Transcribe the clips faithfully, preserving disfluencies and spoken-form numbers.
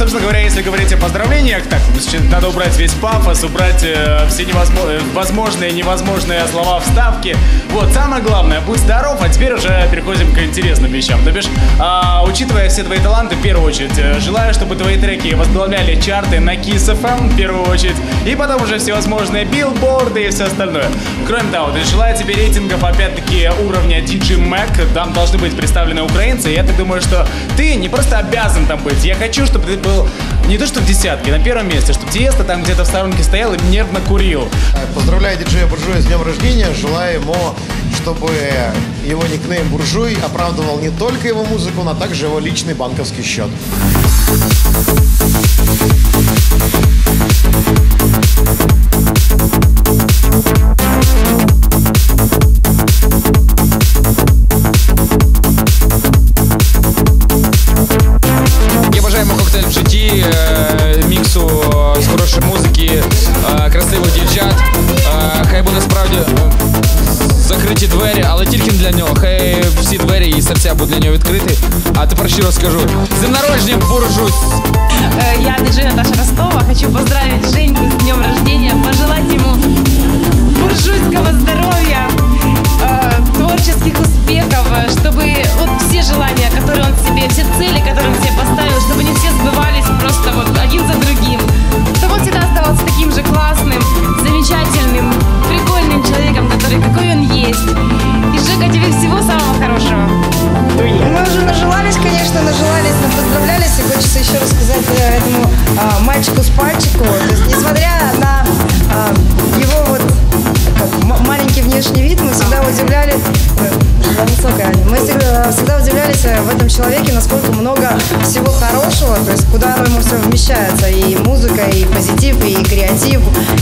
собственно говоря, если говорить о поздравлениях, так, надо убрать весь пафос, убрать э, все невозможные, возможные и невозможные слова вставки. Вот, самое главное, будь здоров, а теперь уже переходим к интересным вещам. То бишь, э, учитывая все твои таланты, в первую очередь, э, желаю, чтобы твои треки возглавляли чарты на кисс эф эм, в первую очередь, и потом уже всевозможные билборды и все остальное. Кроме того, желаю тебе рейтингов, опять-таки, уровня ди джей мэг, там должны быть представлены украинцы, и я так думаю, что ты не просто обязан там быть, я хочу, чтобы ты был не то что в десятке, на первом месте, чтобы Тиеста там где-то в сторонке стоял и нервно курил. Поздравляю диджея Буржуя с днем рождения, желаю ему, чтобы его никнейм Буржуй оправдывал не только его музыку, но также его личный банковский счет. Серця будуть для нього відкриті, а тепер ще розкажу. З днем народження, Буржуй! Я диджей Наташа Ростова, хочу поздравить Женьку с днем рождения, пожелать ему буржуйского здоровья, творческих успехов, чтобы вот все желания, которые он себе, все цели, которые он себе поставил, чтобы они все сбывались просто вот один за другим, чтобы он всегда оставался таким же классным, замечательным, прикольным человеком, который какой он есть. И, Жека, тебе всего самого хорошего. Мы уже нажелались, конечно, нажелались, но поздравлялись, и хочется еще рассказать этому а, мальчику с пальчику, то есть, несмотря на а, его вот как, маленький внешний вид, мы всегда удивлялись, мы всегда, всегда удивлялись в этом человеке, насколько много всего хорошего, то есть куда оно ему все вмещается, и музыка, и позитив, и креатив,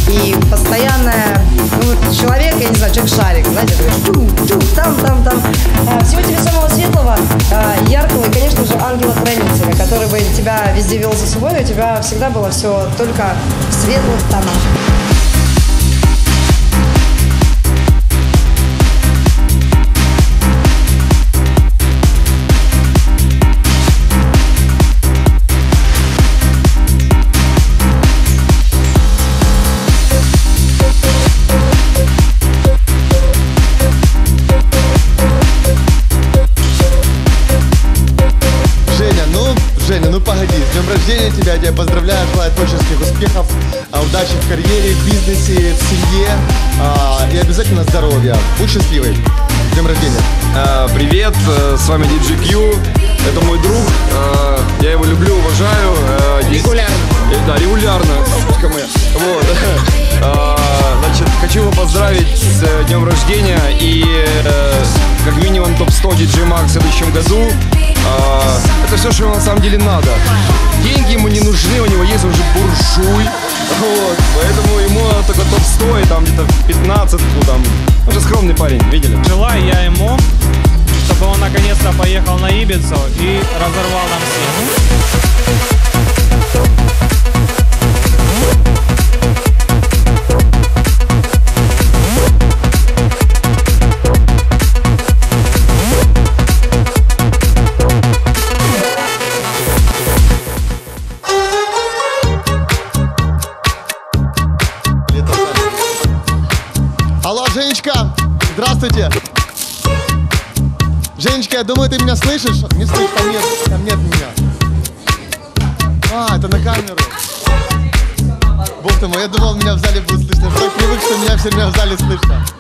и постоянная, ну, вот человек, я не знаю, человек-шарик, знаете, там, там, там. Всего тебе самого светлого, яркого и, конечно же, ангела-хранителя, который бы тебя везде вел за собой, и у тебя всегда было все только в светлых тонах. Тебя, я тебя поздравляю, желаю творческих успехов, удачи в карьере, в бизнесе, в семье и обязательно здоровья. Будь счастливой. С днем рождения. Привет, с вами ди джей кью. Это мой друг. Я его люблю, уважаю. Регулярно. Да, регулярно. Вот. Значит, хочу его поздравить с днем рождения и как минимум топ сто ди джей макс в следующем году. Это все, что ему на самом деле надо. Деньги ему не нужны, у него есть уже буржуй. Вот, поэтому ему только топ сто и там где-то пятнадцать, ну там. Он же скромный парень, видели? Желаю я ему, чтобы он наконец-то поехал на Ибицу и разорвал нам всех. Здравствуйте! Женечка, я думаю, ты меня слышишь? Не слышишь, там нет, там нет меня. А, это на камеру. Бог ты мой, я думал, меня в зале будет слышно. Я так привык, что меня все время в зале слышно.